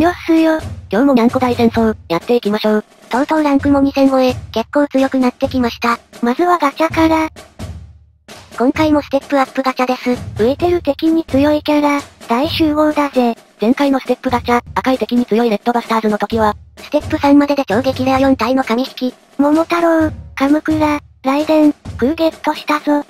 ニョっすーよ。今日もにゃんこ大戦争、やっていきましょう。とうとうランクも2000超え、結構強くなってきました。まずはガチャから。今回もステップアップガチャです。浮いてる敵に強いキャラ、大集合だぜ。前回のステップガチャ、赤い敵に強いレッドバスターズの時は、ステップ3までで超激レア4体の神引き、桃太郎、カムクラ、ライデン、クーゲットしたぞ。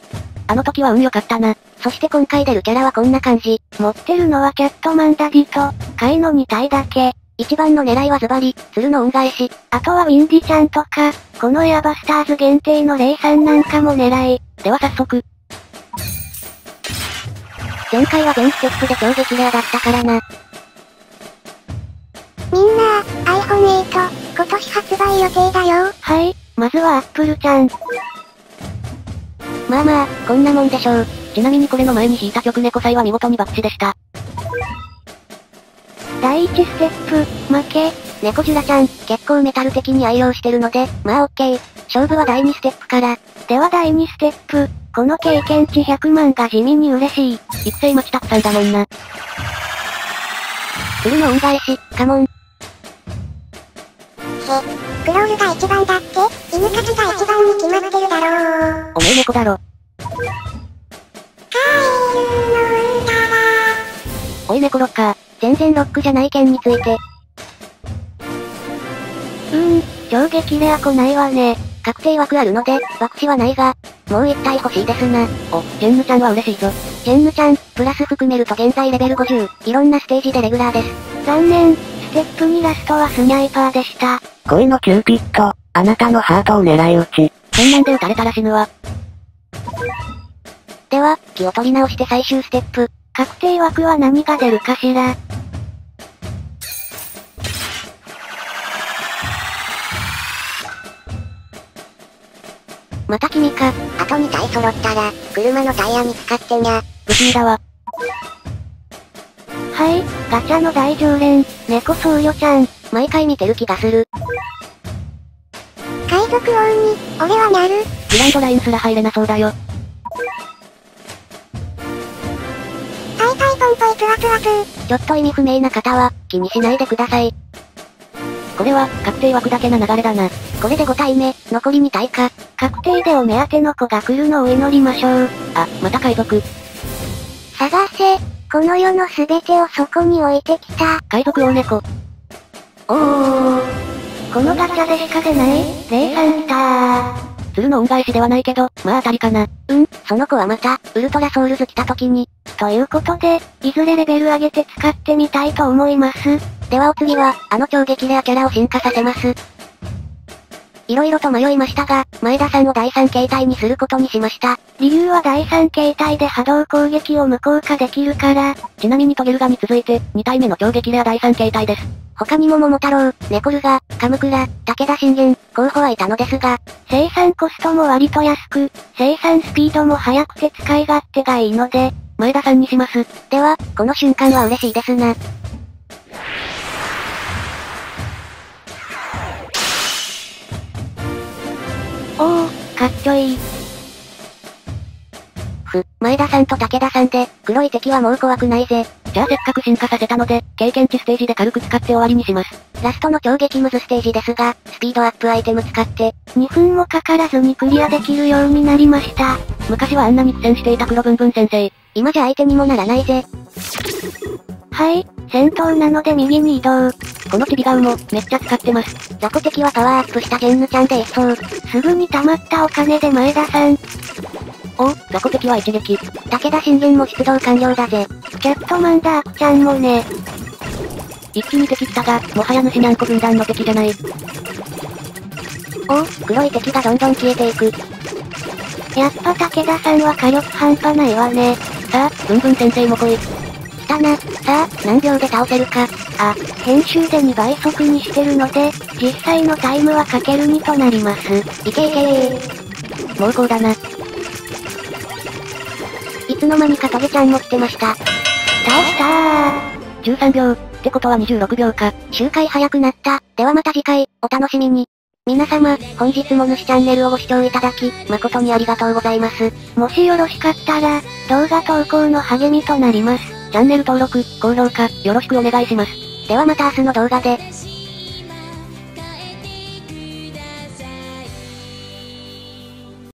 あの時は運良かったな。そして今回出るキャラはこんな感じ。持ってるのはキャットマンダディと、貝の2体だけ。一番の狙いはズバリ、鶴の恩返し。あとはウィンディちゃんとか、このエアバスターズ限定のレイさんなんかも狙い。では早速。前回は全ステップで超激レアだったからな。みんな、iPhone8、今年発売予定だよ。はい、まずは Apple ちゃん。まあまあ、こんなもんでしょう。ちなみにこれの前に引いた曲猫祭は見事に爆死でした。第1ステップ、負け。猫ジュラちゃん、結構メタル的に愛用してるので、まあオッケー。勝負は第2ステップから。では第2ステップ、この経験値100万が地味に嬉しい。育成待ちたくさんだもんな。鶴の恩返し、カモン。へ、クロールが一番だって、犬数が一番に決まってるだろう。おめえ猫だろ。おい猫ロッカー、全然ロックじゃない件について。超激レア来ないわね。確定枠あるので、爆死はないが、もう一体欲しいですな。お、ジェンヌちゃんは嬉しいぞ。ジェンヌちゃん、プラス含めると現在レベル50、いろんなステージでレギュラーです。残念、ステップ2ラストはスニャイパーでした。恋のキューピッド、あなたのハートを狙い撃ち。こんなんで撃たれたら死ぬわ。では、気を取り直して最終ステップ。確定枠は何が出るかしら。また君か。あと2体揃ったら、車のタイヤ見つかってにゃ。不思議だわ。はい、ガチャの大常連、猫僧侶ちゃん。毎回見てる気がする。海賊王に、俺はなる。グランドラインすら入れなそうだよ。ちょっと意味不明な方は、気にしないでください。これは、確定枠だけな流れだな。これで5体目、残り2体か。確定でお目当ての子が来るのを祈りましょう。あ、また海賊。探せ、この世のすべてをそこに置いてきた。海賊王猫。おー。このガチャでしか出ない、レイさん来たー。鶴の恩返しではないけど、まあ当たりかな。うん、その子はまた、ウルトラソウルズ来た時に。ということで、いずれレベル上げて使ってみたいと思います。ではお次は、あの超激レアキャラを進化させます。いろいろと迷いましたが、前田さんを第3形態にすることにしました。理由は第3形態で波動攻撃を無効化できるから。ちなみにトゲルガに続いて、2体目の超激レア第3形態です。他にも桃太郎、猫ルガ、カムクラ、武田信玄、候補はいたのですが、生産コストも割と安く、生産スピードも速くて使い勝手がいいので、前田さんにします。では、この瞬間は嬉しいですな。おー、かっちょいい。前田さんと武田さんで、黒い敵はもう怖くないぜ。じゃあせっかく進化させたので、経験値ステージで軽く使って終わりにします。ラストの超激ムズステージですが、スピードアップアイテム使って、2分もかからずにクリアできるようになりました。昔はあんなに苦戦していた黒ブンブン先生。今じゃ相手にもならないぜ。はい、戦闘なので右に移動。このチビガウも、めっちゃ使ってます。雑魚敵はパワーアップしたジェンヌちゃんで一掃。すぐに溜まったお金で前田さん。お、雑魚敵は一撃。武田信玄も出動完了だぜ。キャットマンダークちゃんもね。一気に敵来たが、もはや主にゃんこ軍団の敵じゃない。お、黒い敵がどんどん消えていく。やっぱ武田さんは火力半端ないわね。さあ、ブンブン先生も来い。来たな。さあ、何秒で倒せるか。あ、編集で2倍速にしてるので、実際のタイムはかける2となります。いけいけー。猛攻だな。いつの間にかトゲちゃんも来てました。倒したー。13秒、ってことは26秒か。周回早くなった。ではまた次回、お楽しみに。皆様、本日も主チャンネルをご視聴いただき、誠にありがとうございます。もしよろしかったら、動画投稿の励みとなります。チャンネル登録、高評価、よろしくお願いします。ではまた明日の動画で。